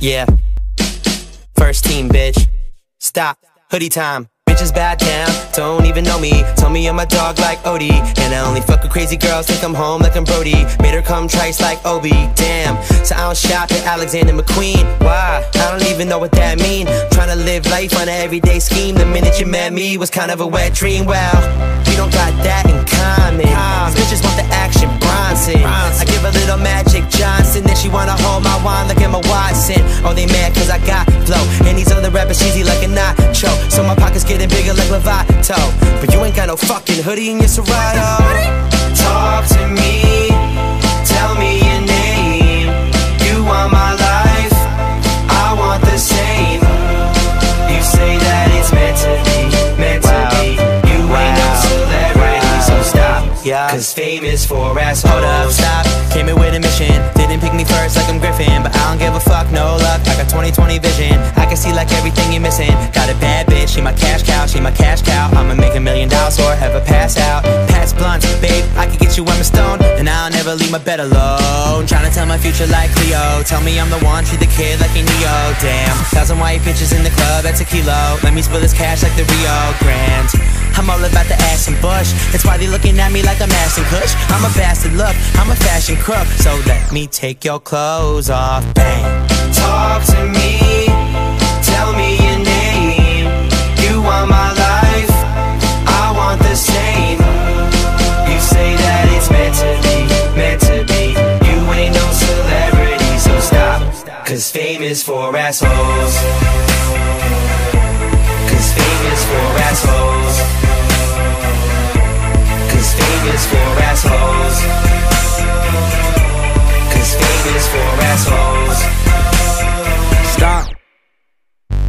Yeah. First team, bitch. Stop. Hoodie time. Bitches bad now. Don't even know me. Tell me I'm a dog like Odie. And I only fuck with crazy girls. Take them home like I'm Brody. Made her come trice like Obie. Damn. So I don't shop at Alexander McQueen. Why? I don't even know what that mean. Tryna live life on an everyday scheme. The minute you met me was kind of a wet dream. Well, we don't got that in common. Bitches want the action Bronson. I give a little Magic Johnson. Then she wanna hold my wine like Emma Watson. Oh, they mad cause I got flow. And these other rappers cheesy like a nacho. So my pockets getting bigger like Levito. But you ain't got no fucking hoodie in your Cerato. Talk to me. Tell me your name. You want my life. I want the same. You say that it's meant to be. Meant to be. Yeah. Cause fame is for ass. Hold up, stop. Came in with a mission. Didn't pick me first like I'm Griffin. But I don't give a fuck, no luck. I got 20/20 vision. I can see like everything you're missing. Got a bad bitch, she my cash cow. She my cash cow. I'ma make $1 million or ever pass out. Pass blunts, babe. I can get you Emma Stone. And I'll never leave my bed alone. Tryna tell my future like Cleo. Tell me I'm the one, treat the kid like a Neo. Damn. 1,000 white bitches in the club, that's a kilo. Let me spill this cash like the Rio Grande. I'm all about the ass and bush. That's why they looking at me like I'm Ashton Kutcher. I'm a bastard, look, I'm a fashion crook. So let me take your clothes off, bang. Talk to me, tell me your name. You want my life, I want the same. You say that it's meant to be, you ain't no celebrity, so stop. Cause fame is for assholes. Cause fame is for assholes. Cause fame is for assholes. Cause fame is for assholes. Stop.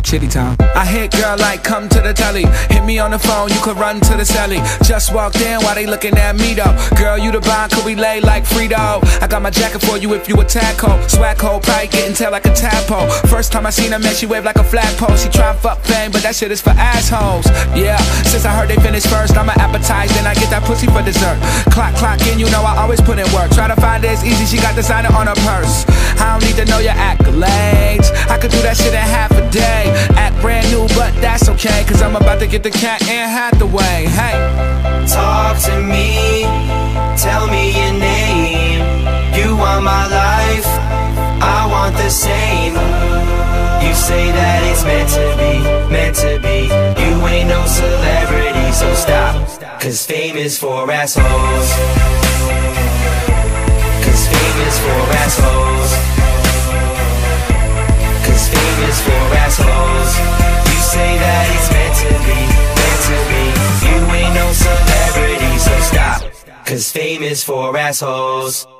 Chitty time. I hit girl like come to the telly. Hit me on the phone, you could run to the celly. Just walked in while they looking at me though. Girl, you the bond, could we lay like Frito? I got my jacket for you if you a tack hoe. Swag hoe, probably getting tail like a tadpole. First time I seen her, man, she waved like a flagpole. She try and fuck fame, but that shit is for assholes. Yeah, since I heard they finished first, I'ma appetize, then I get that pussy for dessert. Clock in, you know I always put in work. Try to find it, it's easy, she got designer on her purse. I don't need to know your accolades. I could do that shit in half a day. Act brand new, but that's okay, cause I'm about to get the cat Anne Hathaway. Hey, talk to me, tell me your name. You want my life, I want the same. You say that it's meant to be, you ain't no celebrity, so stop. Cause fame is for assholes. Cause fame is for assholes. Fame is for assholes. You say that it's meant to be, you ain't no celebrity, so stop. Cause fame is for assholes.